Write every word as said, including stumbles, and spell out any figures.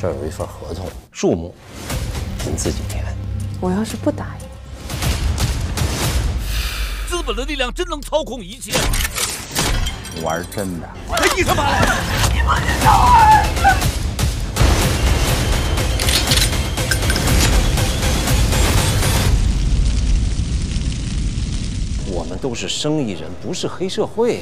这儿有一份合同，数目您自己填。我要是不答应，资本的力量真能操控一切。玩真的！哎，你他妈！你们这小孩！我们都是生意人，不是黑社会。